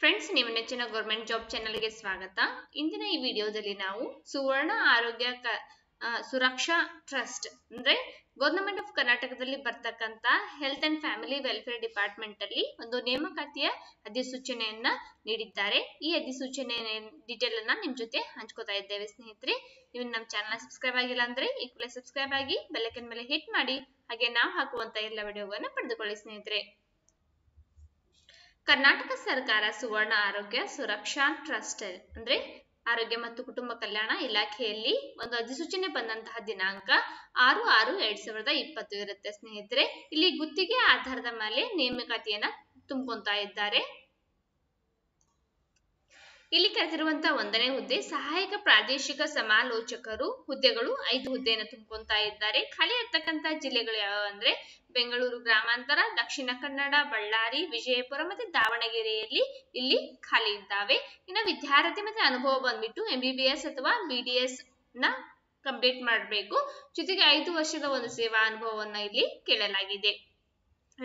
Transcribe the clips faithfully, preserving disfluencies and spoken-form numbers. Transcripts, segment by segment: Friends निम्म नेच्चिन government job channel गे स्वागत। इंदिन ई विडियोदल्लि नावु सुवर्ण आरोग्य सुरक्षा ट्रस्ट अंद्रे गवर्नमेंट ऑफ कर्नाटक दल्लि बरतक्कंत health and family welfare department अल्लि ओंदु ನೇಮಕಾತಿಯ ಅಧಿಸೂಚನೆಯನ್ನು ನೀಡಿದ್ದಾರೆ। ಈ ಅಧಿಸೂಚನೆಯ ಡೀಟೇಲ್ ಅನ್ನು ನಿಮ್ಮ ಜೊತೆ ಹಂಚಿಕೊಳ್ಳುತ್ತಾ ಇದ್ದೇವೆ ಸ್ನೇಹಿತರೆ। ನೀವು ನಮ್ಮ ಚಾನೆಲ್ ಸಬ್ಸ್ಕ್ರೈಬ್ ಆಗಿಲ್ಲ ಅಂದ್ರೆ ಈ ಕೂಡಲೇ ಸಬ್ಸ್ಕ್ರೈಬ್ ಆಗಿ ಬೆಲ್ ಐಕಾನ್ ಮೇಲೆ ಹಿಟ್ ಮಾಡಿ ಹಾಗೆ ನಾವು ಹಾಕುವಂತ ಎಲ್ಲ ವಿಡಿಯೋಗಳನ್ನು ಪಡೆದುಕೊಳ್ಳಿ ಸ್ನೇಹಿತರೆ। कर्नाटक सरकार सुवर्ण आरोग्य सुरक्षा ट्रस्ट अंद्रे आरोग्य मत्तु कुटुंब कल्याण इलाखेयल्लि ओंदु अधिसूचने बंदंत दिनांक आरु आरु एरडु साविरद इप्पत्तु इरुत्ते स्नेहितरे। इल्लि गुत्तिगे आधारद मेले ನೇಮಕಾತಿಯನ್ನು ತುಂಬಿಕೊಂತಾ ಇದ್ದಾರೆ। ಇಲ್ಲಿ ಕರೆದಿರುವಂತ ಒಂದನೇ ಹುದ್ದೆ ಸಹಾಯಕ ಪ್ರಾದೇಶಿಕ ಸಮಾಲೋಚಕರು ಹುದ್ದೆಗಳು ಐದು ಹುದ್ದೆಯನ್ನು ತುಂಬಿಕೊಂತಾ ಇದ್ದಾರೆ। ಖಾಲಿ ಇರತಕ್ಕಂತ ಜಿಲ್ಲೆಗಳು ಯಾವವು ಅಂದ್ರೆ ಬೆಂಗಳೂರು ಗ್ರಾಮಾಂತರ, ದಕ್ಷಿಣ ಕನ್ನಡ, ಬಳ್ಳಾರಿ, ವಿಜಯಪುರ ಮತ್ತೆ ದಾವಣಗೆರೆಯಲ್ಲಿ ಇಲ್ಲಿ ಖಾಲಿ ಇದ್ದಾವೆ। ಇನ್ನು ವಿದ್ಯಾರ್ಥಿ ಮತ್ತೆ ಅನುಭವ ಬಂದ್ಬಿಟ್ಟು ಎಂಬಿಬಿಎಸ್ ಅಥವಾ ಬಿಡಿಎಸ್ ನ ಕಂಪ್ಲೀಟ್ ಮಾಡಬೇಕು। ಜೊತೆಗೆ ಐದು ವರ್ಷದ ಒಂದು ಸೇವಾ ಅನುಭವವನ್ನ ಇಲ್ಲಿ ಕೇಳಲಾಗಿದೆ।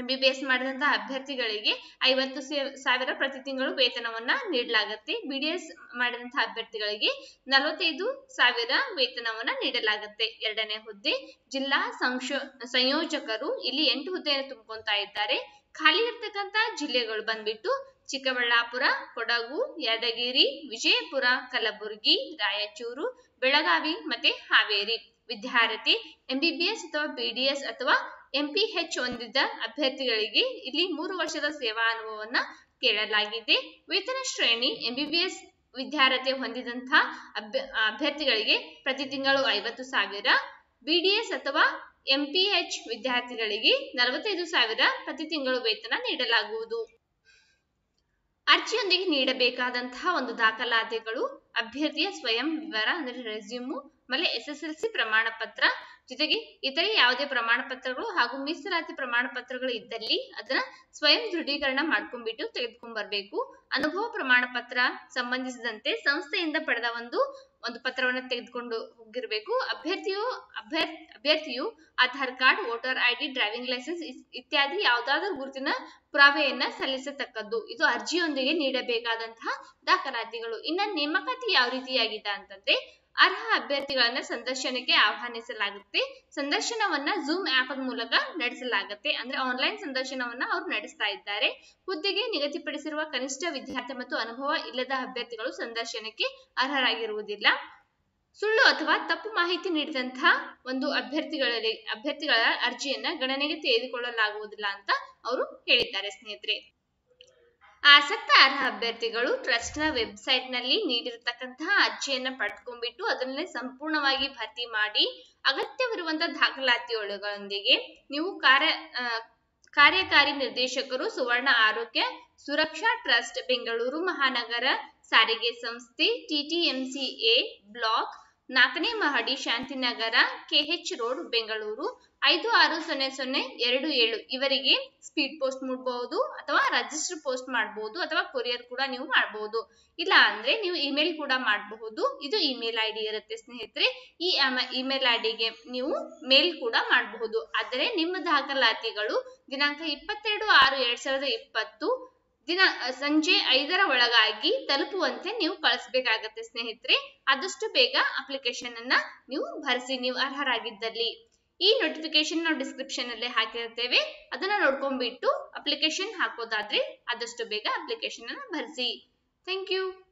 ಎಂಬಿಬಿಎಸ್ ಮಾಡಿದಂತ ಅಭ್ಯರ್ಥಿಗಳಿಗೆ ಐವತ್ತು ಸಾವಿರ ಪ್ರತಿ ತಿಂಗಳು ವೇತನವನ್ನ ನೀಡಲಾಗುತ್ತೆ। ಬಿಡಿಎಸ್ ಮಾಡಿದಂತ ಅಭ್ಯರ್ಥಿಗಳಿಗೆ ನಲವತ್ತೈದು ಸಾವಿರ ವೇತನವನ್ನ ನೀಡಲಾಗುತ್ತೆ। ಎರಡನೇ ಹುದ್ದೆ ಜಿಲ್ಲಾ ಸಂಶೋ ಸಂಯೋಜಕರು ಇಲ್ಲಿ ಎಂಟು ಹುದ್ದೆಯನ್ನು ತುಂಬಿಕೊಂತಾ ಇದ್ದಾರೆ। ಖಾಲಿ ಇರತಕ್ಕಂತ ಜಿಲ್ಲೆಗಳು ಬಂದ್ಬಿಟ್ಟು ಚಿಕ್ಕಬಳ್ಳಾಪುರ, ಕೊಡಗು, ಯಾದಗಿರಿ, ವಿಜಯಪುರ, ಕಲಬುರಗಿ, ರಾಯಚೂರು, ಬೆಳಗಾವಿ ಮತ್ತೆ ಹಾವೇರಿ। ವಿದ್ಯಾರ್ಥಿ ಎಂಬಿಬಿಎಸ್ ಅಥವಾ ಬಿಡಿಎಸ್ ಅಥವಾ ಎಂಪಿಎಚ್ ಹೊಂದಿದ ಅಭ್ಯರ್ಥಿಗಳಿಗೆ ಇಲ್ಲಿ ಮೂರು ವರ್ಷದ ಸೇವಾ ಅನುಭವವನ್ನ ಕೇಳಲಾಗಿದೆ। ವೇತನ ಶ್ರೇಣಿ ಎಂಬಿಬಿಎಸ್ ವಿದ್ಯಾರ್ಥಿ ಹೊಂದಿದಂತ ಅಭ್ಯರ್ಥಿಗಳಿಗೆ ಪ್ರತಿ ತಿಂಗಳು ಐವತ್ತು ಸಾವಿರ, ಬಿಡಿಎಸ್ ಅಥವಾ ಎಂಪಿಎಚ್ ವಿದ್ಯಾರ್ಥಿಗಳಿಗೆ ನಲವತ್ತೈದು ಸಾವಿರ ಪ್ರತಿ ತಿಂಗಳು ವೇತನ ನೀಡಲಾಗುವುದು। ಅರ್ಜಿಯೊಂದಿಗೆ ನೀಡಬೇಕಾದಂತಹ ಒಂದು ದಾಖಲಾತಿಗಳು ಅಭ್ಯರ್ಥಿಯ ಸ್ವಯಂ ವಿವರ ಅಂದ್ರೆ ರೆಸ್ಯೂಮು, ಆಮೇಲೆ ಎಸ್ ಎಸ್ ಎಲ್ ಸಿ ಪ್ರಮಾಣ ಪತ್ರ, ಜೊತೆಗೆ ಇತರೆ ಯಾವುದೇ ಪ್ರಮಾಣ ಪತ್ರಗಳು ಹಾಗೂ ಮೀಸಲಾತಿ ಪ್ರಮಾಣ ಪತ್ರಗಳು ಇದ್ದಲ್ಲಿ ಅದನ್ನ ಸ್ವಯಂ ದೃಢೀಕರಣ ಮಾಡ್ಕೊಂಡ್ಬಿಟ್ಟು ತೆಗೆದುಕೊಂಡ್ ಬರ್ಬೇಕು। ಅನುಭವ ಪ್ರಮಾಣ ಪತ್ರ ಸಂಬಂಧಿಸಿದಂತೆ ಸಂಸ್ಥೆಯಿಂದ ಪಡೆದ ಒಂದು ಒಂದು ಪತ್ರವನ್ನ ತೆಗೆದುಕೊಂಡು ಹೋಗಿರ್ಬೇಕು। ಅಭ್ಯರ್ಥಿಯು ಅಭ್ಯರ್ಥಿ ಅಭ್ಯರ್ಥಿಯು Aadhaar card, voter ID, driving licence ಇತ್ಯಾದಿ ಯಾವುದಾದ್ರೂ ಗುರುತಿನ ಪುರಾವೆಯನ್ನ ಸಲ್ಲಿಸತಕ್ಕದ್ದು ಇದು ಅರ್ಜಿಯೊಂದಿಗೆ ನೀಡಬೇಕಾದಂತಹ ದಾಖಲಾತಿಗಳು। ಇನ್ನ ನೇಮಕಾತಿ ಯಾವ ರೀತಿಯಾಗಿದೆ ಅಂತಂದ್ರೆ ಅರ್ಹ ಅಭ್ಯರ್ಥಿಗಳನ್ನ ಸಂದರ್ಶನಕ್ಕೆ ಆಹ್ವಾನಿಸಲಾಗುತ್ತೆ। ಸಂದರ್ಶನವನ್ನ ಜೂಮ್ ಆಪ್ ಮೂಲಕ ನಡೆಸಲಾಗುತ್ತೆ, ಅಂದ್ರೆ ಆನ್ಲೈನ್ ಸಂದರ್ಶನವನ್ನ ಅವರು ನಡೆಸ್ತಾ ಇದ್ದಾರೆ। ಹುದ್ದೆಗೆ ನಿಗದಿಪಡಿಸಿರುವ ಕನಿಷ್ಠ ವಿದ್ಯಾರ್ಥಿ ಮತ್ತು ಅನುಭವ ಇಲ್ಲದ ಅಭ್ಯರ್ಥಿಗಳು ಸಂದರ್ಶನಕ್ಕೆ ಅರ್ಹರಾಗಿರುವುದಿಲ್ಲ। ಸುಳ್ಳು ಅಥವಾ ತಪ್ಪು ಮಾಹಿತಿ ನೀಡಿದಂತಹ ಒಂದು ಅಭ್ಯರ್ಥಿಗಳಲ್ಲಿ ಅಭ್ಯರ್ಥಿಗಳ ಅರ್ಜಿಯನ್ನ ಗಣನೆಗೆ ತೆಗೆದುಕೊಳ್ಳಲಾಗುವುದಿಲ್ಲ ಅಂತ ಅವರು ಹೇಳಿದ್ದಾರೆ ಸ್ನೇಹಿತರೆ। ಆಸಕ್ತ ಅರ್ಹ ಅಭ್ಯರ್ಥಿಗಳು ಟ್ರಸ್ಟ್ ನ ವೆಬ್ಸೈಟ್ ನಲ್ಲಿ ನೀಡಿರತಕ್ಕಂತಹ ಅರ್ಜಿಯನ್ನ ಪಡೆದುಕೊಂಡ್ಬಿಟ್ಟು ಅದನ್ನೇ ಸಂಪೂರ್ಣವಾಗಿ ಭರ್ತಿ ಮಾಡಿ ಅಗತ್ಯವಿರುವಂತಹ ದಾಖಲಾತಿಗಳೊಂದಿಗೆ ನೀವು ಕಾರ್ಯ ಕಾರ್ಯಕಾರಿ ನಿರ್ದೇಶಕರು ಸುವರ್ಣ ಆರೋಗ್ಯ ಸುರಕ್ಷಾ ಟ್ರಸ್ಟ್ ಬೆಂಗಳೂರು ಮಹಾನಗರ ಸಾರಿಗೆ ಸಂಸ್ಥೆ ಟಿಟಿಎಂಸಿ ಎ ಬ್ಲಾಕ್ ನಾಲ್ಕನೇ ಮಹಡಿ ಶಾಂತಿನಗರ ಕೆಎಚ್ ರೋಡ್ ಬೆಂಗಳೂರು ಐದು ಆರು ಸೊನ್ನೆ ಸೊನ್ನೆ ಎರಡು ಏಳು ಇವರಿಗೆ ಸ್ಪೀಡ್ ಪೋಸ್ಟ್ ಮಾಡಬಹುದು ಅಥವಾ ರಿಜಿಸ್ಟರ್ ಪೋಸ್ಟ್ ಮಾಡಬಹುದು ಅಥವಾ ಕೊರಿಯರ್ ಕೂಡ ನೀವು ಮಾಡಬಹುದು, ಇಲ್ಲ ಅಂದ್ರೆ ನೀವು ಇಮೇಲ್ ಕೂಡ ಮಾಡಬಹುದು। ಇದು ಇಮೇಲ್ ಐಡಿ ಇರುತ್ತೆ ಸ್ನೇಹಿತರೆ। ಈ ಇಮೇಲ್ ಐಡಿಗೆ ನೀವು ಮೇಲ್ ಕೂಡ ಮಾಡಬಹುದು। ಆದರೆ ನಿಮ್ಮ ದಾಖಲಾತಿಗಳು ದಿನಾಂಕ ಇಪ್ಪತ್ತೆರಡು ಆರು ಎರಡ್ ಸಾವಿರದ ಇಪ್ಪತ್ತು ದಿನ ಸಂಜೆ ಐದರ ಒಳಗಾಗಿ ತಲುಪುವಂತೆ ನೀವು ಕಳಿಸ್ಬೇಕಾಗತ್ತೆ ಸ್ನೇಹಿತರೆ। ಆದಷ್ಟು ಬೇಗ ಅಪ್ಲಿಕೇಶನ್ ಅನ್ನ ನೀವು ಭರಿಸಿ ನೀವು ಅರ್ಹರಾಗಿದ್ದಲ್ಲಿ। ಈ ನೋಟಿಫಿಕೇಶನ್ ನಾವು ಡಿಸ್ಕ್ರಿಪ್ಷನ್ ಅಲ್ಲೇ ಹಾಕಿರ್ತೇವೆ, ಅದನ್ನ ನೋಡ್ಕೊಂಡ್ಬಿಟ್ಟು ಅಪ್ಲಿಕೇಶನ್ ಹಾಕೋದಾದ್ರೆ ಆದಷ್ಟು ಬೇಗ ಅಪ್ಲಿಕೇಶನ್ ಅನ್ನ ಭರಿಸಿ। Thank you.